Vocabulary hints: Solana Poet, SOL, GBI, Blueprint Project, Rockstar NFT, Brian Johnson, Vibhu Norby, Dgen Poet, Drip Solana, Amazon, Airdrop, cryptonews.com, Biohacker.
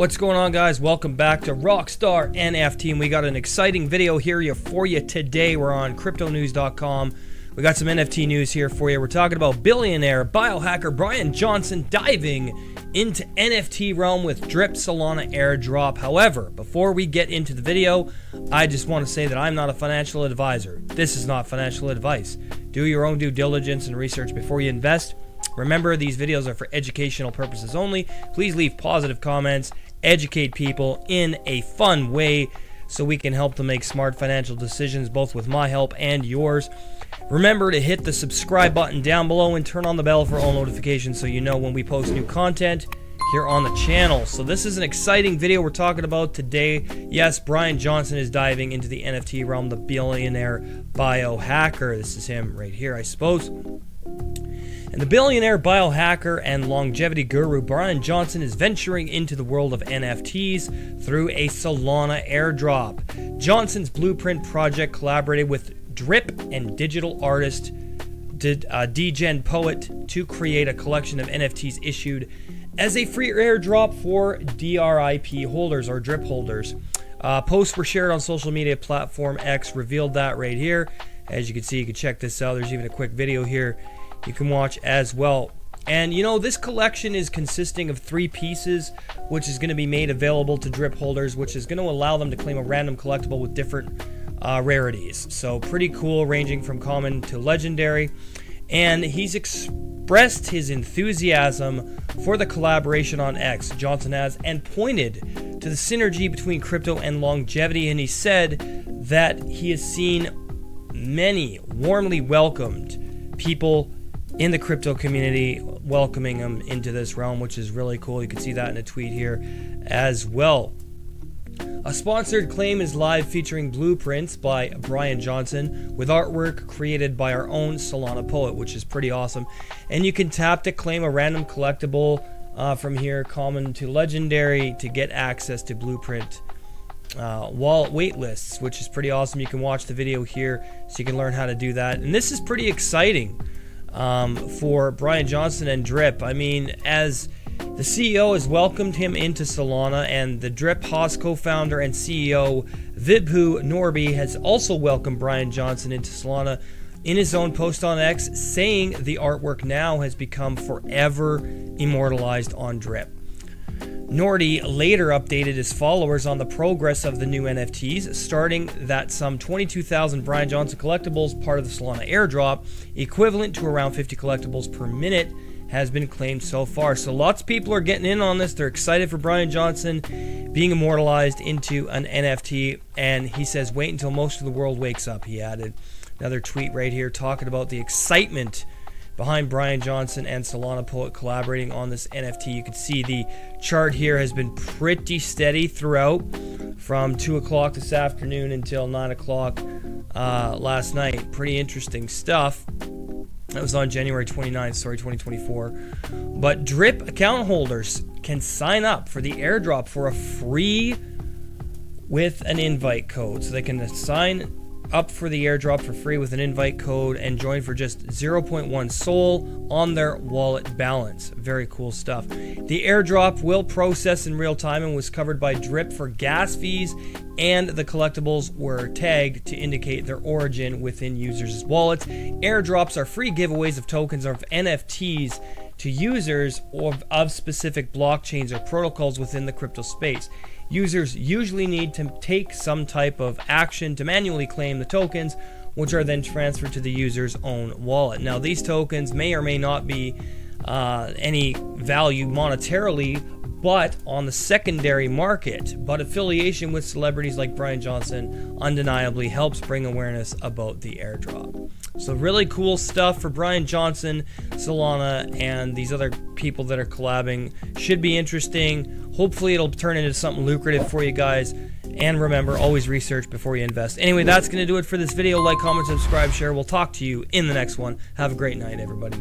What's going on, guys? Welcome back to Rockstar NFT, and we got an exciting video here for you today. We're on cryptonews.com. We got some NFT news here for you. We're talking about billionaire biohacker Brian Johnson diving into NFT realm with Drip Solana airdrop. However, before we get into the video, I just want to say that I'm not a financial advisor. This is not financial advice. Do your own due diligence and research before you invest. Remember, these videos are for educational purposes only. Please leave positive comments, educate people in a fun way so we can help them make smart financial decisions, both with my help and yours. Remember to hit the subscribe button down below and turn on the bell for all notifications so you know when we post new content here on the channel. So this is an exciting video we're talking about today. Yes, Brian Johnson is diving into the NFT realm, the billionaire biohacker. This is him right here, I suppose. And the billionaire biohacker and longevity guru Brian Johnson is venturing into the world of NFTs through a Solana airdrop. Johnson's Blueprint Project collaborated with Drip and digital artist Dgen Poet to create a collection of NFTs issued as a free airdrop for DRIP holders or Drip holders. Posts were shared on social media platform X, revealed that right here. As you can see, you can check this out. There's even a quick video here you can watch as well. And you know, this collection is consisting of 3 pieces, which is going to be made available to Drip holders, which is going to allow them to claim a random collectible with different rarities. So pretty cool, ranging from common to legendary. And he's expressed his enthusiasm for the collaboration on X, Johnson has, and pointed to the synergy between crypto and longevity. And he said that he has seen many warmly welcomed people in the crypto community welcoming him into this realm, which is really cool. You can see that in a tweet here as well. A sponsored claim is live featuring blueprints by Brian Johnson with artwork created by our own Solana Poet, which is pretty awesome. And you can tap to claim a random collectible from here, common to legendary, to get access to blueprint wallet waitlists, which is pretty awesome. You can watch the video here so you can learn how to do that. And this is pretty exciting for Brian Johnson and Drip. I mean, as the CEO has welcomed him into Solana, and the Drip Haas co-founder and CEO Vibhu Norby has also welcomed Brian Johnson into Solana in his own post on X, saying the artwork now has become forever immortalized on Drip. Norby later updated his followers on the progress of the new NFTs, starting that some 22,000 Brian Johnson collectibles, part of the Solana airdrop, equivalent to around 50 collectibles per minute, has been claimed so far. So lots of people are getting in on this. They're excited for Brian Johnson being immortalized into an NFT. And he says, wait until most of the world wakes up, he added. Another tweet right here talking about the excitement behind Brian Johnson and Solana Poet collaborating on this NFT. You can see the chart here has been pretty steady throughout, from 2 o'clock this afternoon until 9 o'clock last night. Pretty interesting stuff. That was on January 29th, sorry, 2024. But Drip account holders can sign up for the airdrop for a free with an invite code. So they can sign up for the airdrop for free with an invite code and join for just 0.1 SOL on their wallet balance. Very cool stuff. The airdrop will process in real time and was covered by Drip for gas fees, and the collectibles were tagged to indicate their origin within users' wallets. Airdrops are free giveaways of tokens of NFTs to users of specific blockchains or protocols within the crypto space. Users usually need to take some type of action to manually claim the tokens, which are then transferred to the user's own wallet. Now, these tokens may or may not be any value monetarily, but on the secondary market. But affiliation with celebrities like Brian Johnson undeniably helps bring awareness about the airdrop. So really cool stuff for Brian Johnson, Solana, and these other people that are collabing. Should be interesting. Hopefully it'll turn into something lucrative for you guys. And remember, always research before you invest. Anyway, that's going to do it for this video. Like, comment, subscribe, share. We'll talk to you in the next one. Have a great night, everybody.